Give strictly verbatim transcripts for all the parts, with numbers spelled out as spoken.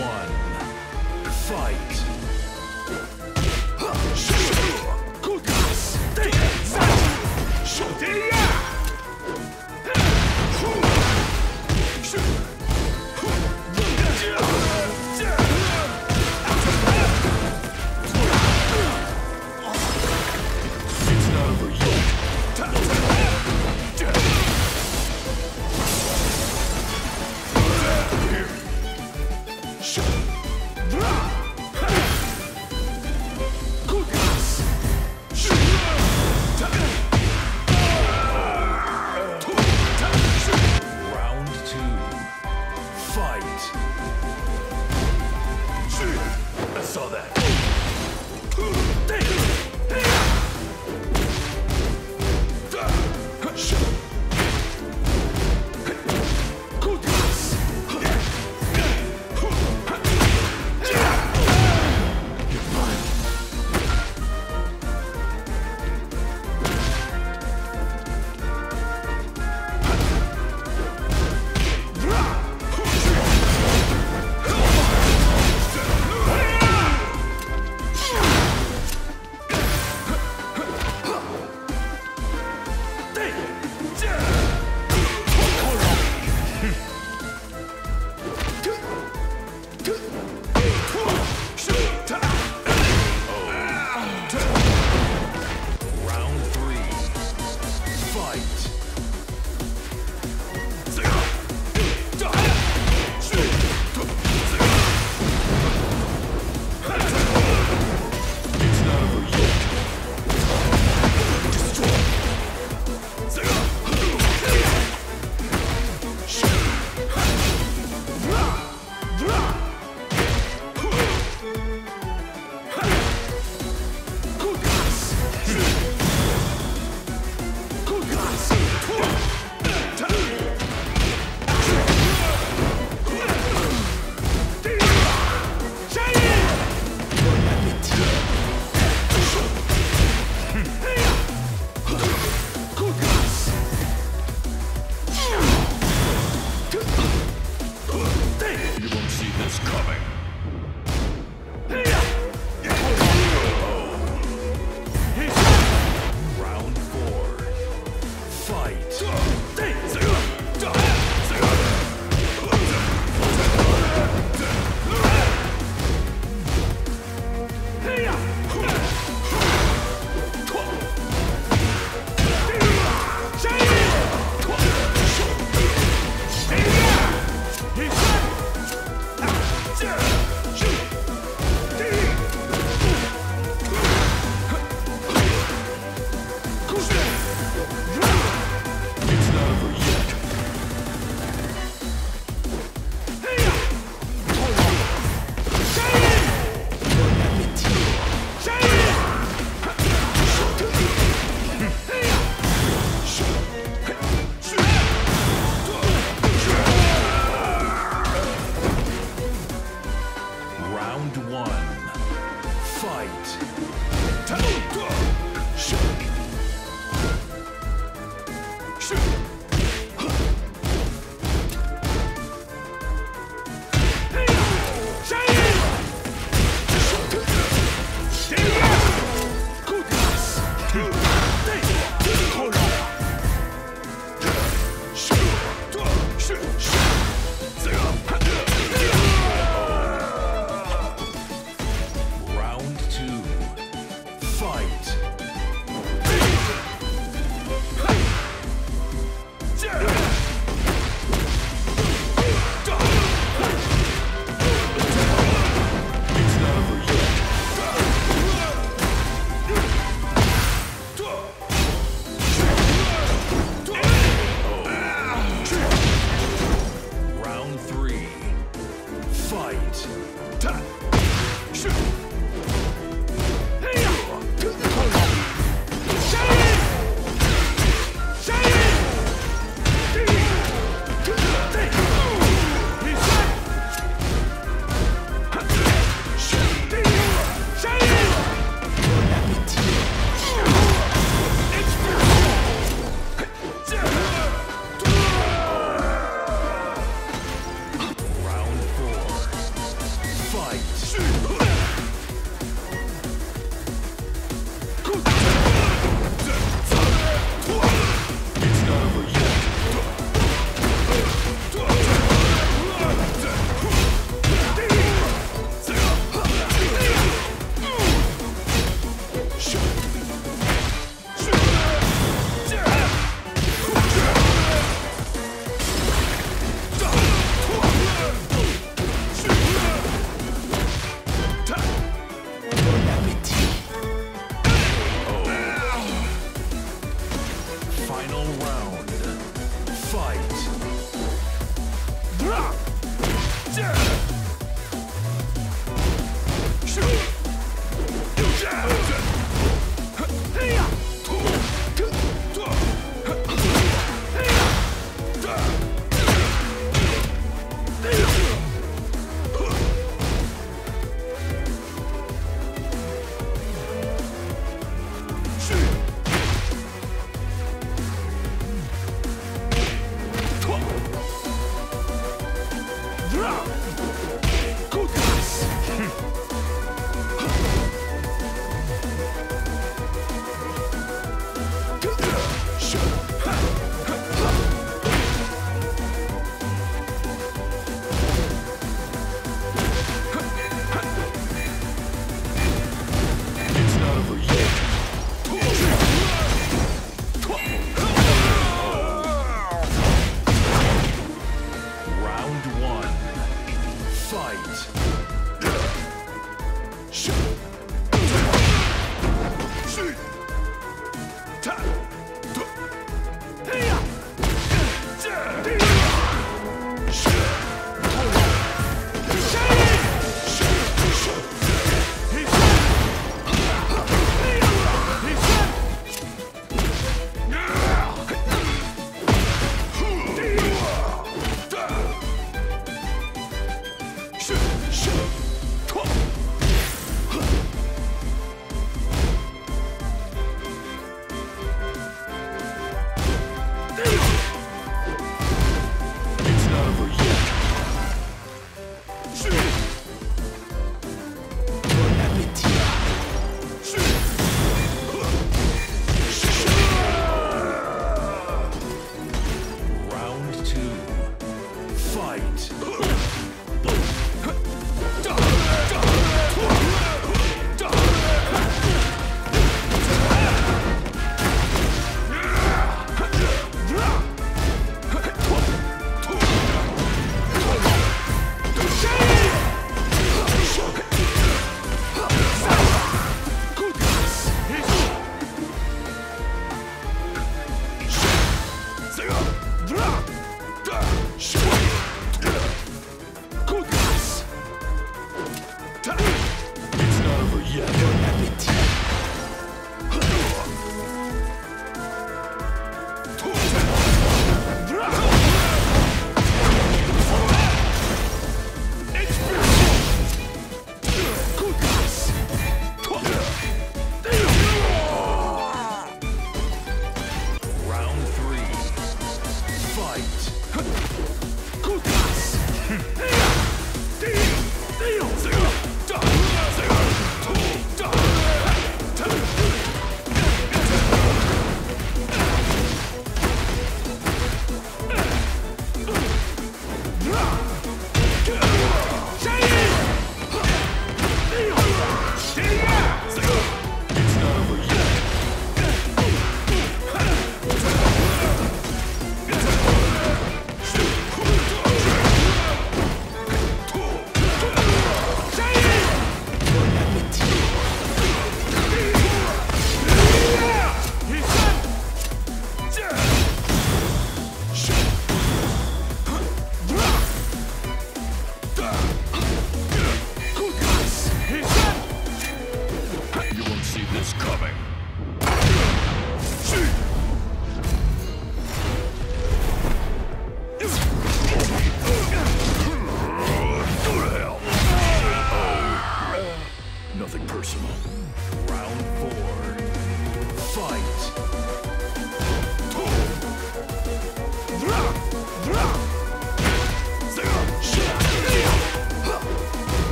one. Fight! Round two.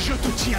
Je te tiens.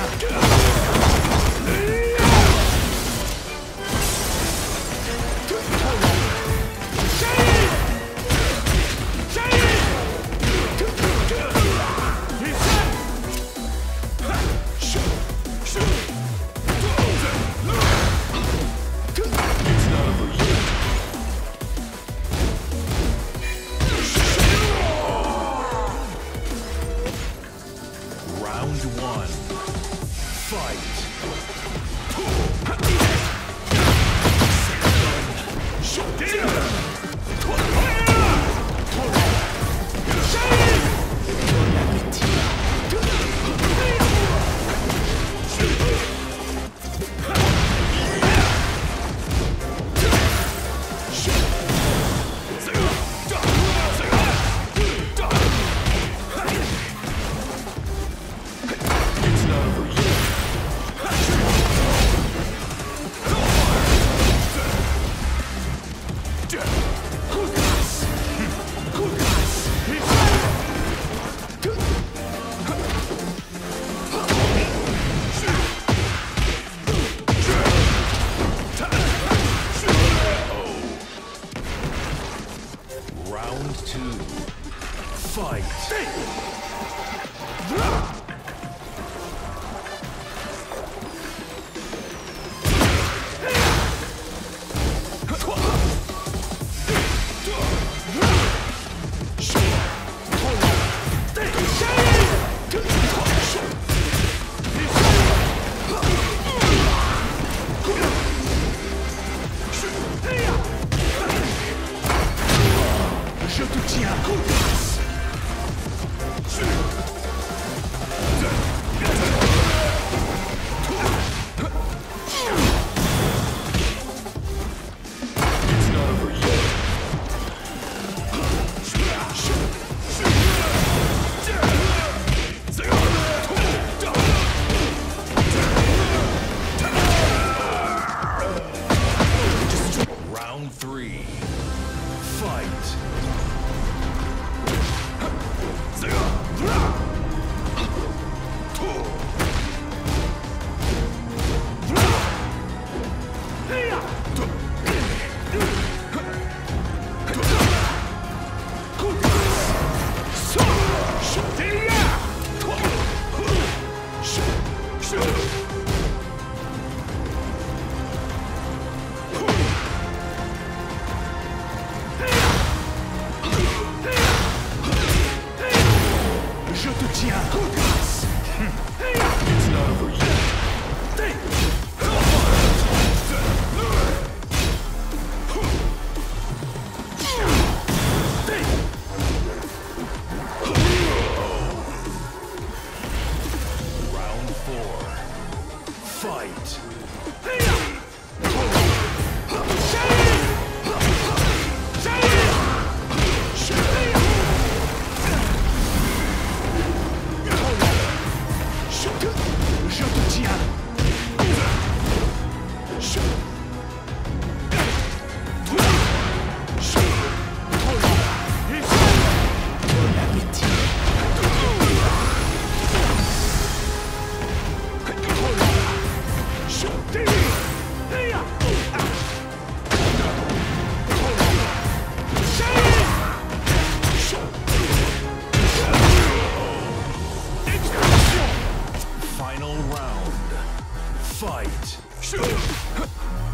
Shoot!